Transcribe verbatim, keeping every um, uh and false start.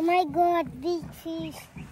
Oh my god, big fish.